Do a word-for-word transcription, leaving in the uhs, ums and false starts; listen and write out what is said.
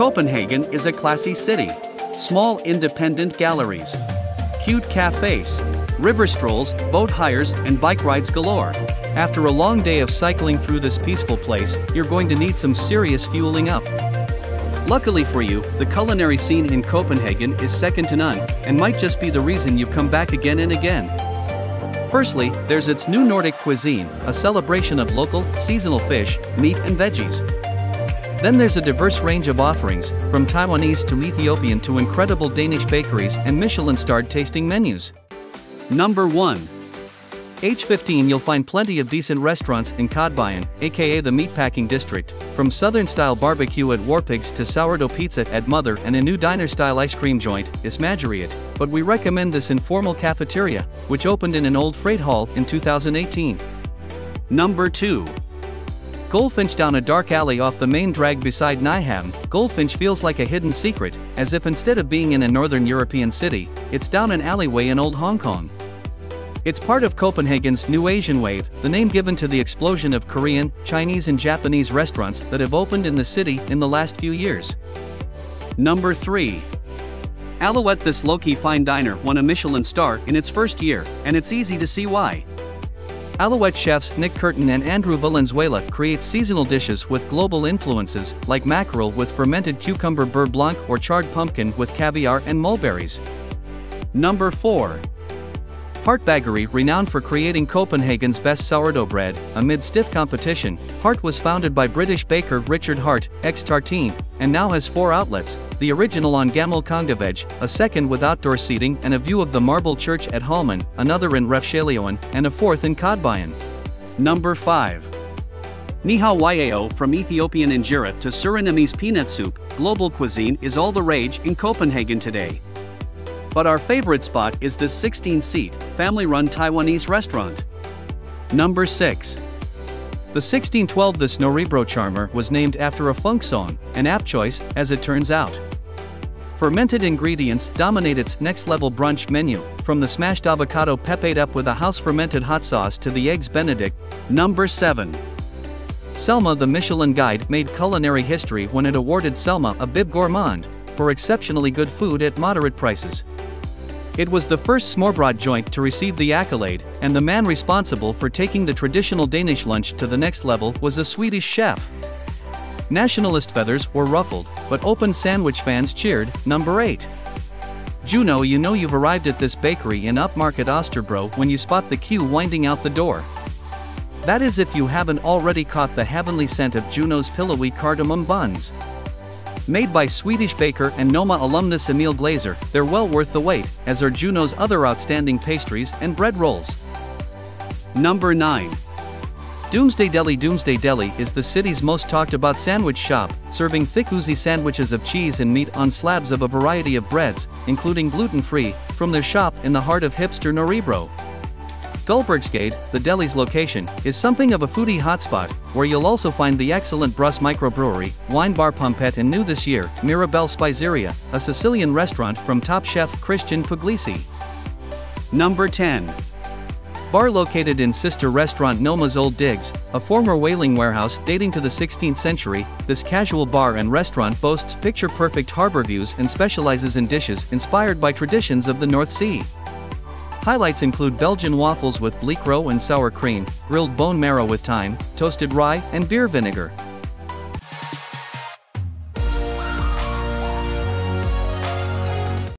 Copenhagen is a classy city. Small independent galleries, cute cafes, river strolls, boat hires and bike rides galore. After a long day of cycling through this peaceful place, you're going to need some serious fueling up. Luckily for you, the culinary scene in Copenhagen is second to none, and might just be the reason you come back again and again. Firstly, there's its new Nordic cuisine, a celebration of local, seasonal fish, meat and veggies. Then there's a diverse range of offerings, from Taiwanese to Ethiopian to incredible Danish bakeries and Michelin-starred tasting menus. Number one. H fifteen You'll find plenty of decent restaurants in Kødbyen, aka the meatpacking district, from southern-style barbecue at Warpigs to sourdough pizza at Mother and a new diner-style ice cream joint, Ismajoriet, but we recommend this informal cafeteria, which opened in an old freight hall in two thousand eighteen. Number two. Goldfinch down a dark alley off the main drag beside Nyham, Goldfinch feels like a hidden secret, as if instead of being in a northern European city, it's down an alleyway in old Hong Kong. It's part of Copenhagen's New Asian Wave, the name given to the explosion of Korean, Chinese and Japanese restaurants that have opened in the city in the last few years. Number three. Alouette. This low-key fine diner won a Michelin star in its first year, and it's easy to see why. Alouette chefs Nick Curtin and Andrew Valenzuela create seasonal dishes with global influences, like mackerel with fermented cucumber beurre blanc or charred pumpkin with caviar and mulberries. Number four. Hart Bakery. Renowned for creating Copenhagen's best sourdough bread, amid stiff competition, Hart was founded by British baker Richard Hart, ex-Tartine, and now has four outlets, the original on Gammel Kongevej, a second with outdoor seating and a view of the marble church at Holmen, another in Refshaleøen, and a fourth in Kødbyen. Number five. Nihawayo. From Ethiopian injera to Surinamese peanut soup, global cuisine is all the rage in Copenhagen today. But our favorite spot is this sixteen-seat, family-run Taiwanese restaurant. Number six. The sixteen twelve. This Nørrebro charmer was named after a funk song, an apt choice, as it turns out. Fermented ingredients dominate its next-level brunch menu, from the smashed avocado peppered up with a house-fermented hot sauce to the eggs benedict. Number seven. Selma. The Michelin Guide made culinary history when it awarded Selma a Bib Gourmand for exceptionally good food at moderate prices. It was the first smørrebrød joint to receive the accolade, and the man responsible for taking the traditional Danish lunch to the next level was a Swedish chef. Nationalist feathers were ruffled, but open sandwich fans cheered. Number eight. Juno. You know you've arrived at this bakery in upmarket Østerbro when you spot the queue winding out the door. That is if you haven't already caught the heavenly scent of Juno's pillowy cardamom buns. Made by Swedish baker and Noma alumnus Emil Glazer, they're well worth the wait, as are Juno's other outstanding pastries and bread rolls. Number nine. Doomsday Deli. Doomsday Deli is the city's most talked about sandwich shop, serving thick oozy sandwiches of cheese and meat on slabs of a variety of breads, including gluten-free, from their shop in the heart of hipster Nørrebro. Gulbergsgade, the deli's location, is something of a foodie hotspot, where you'll also find the excellent Bruss microbrewery, wine bar Pompette and new this year, Mirabelle Spizzeria, a Sicilian restaurant from top chef Christian Puglisi. Number ten. Bar located in sister restaurant Noma's Old Digs, a former whaling warehouse dating to the sixteenth century, this casual bar and restaurant boasts picture-perfect harbor views and specializes in dishes inspired by traditions of the North Sea. Highlights include Belgian waffles with bleak roe and sour cream, grilled bone marrow with thyme, toasted rye, and beer vinegar.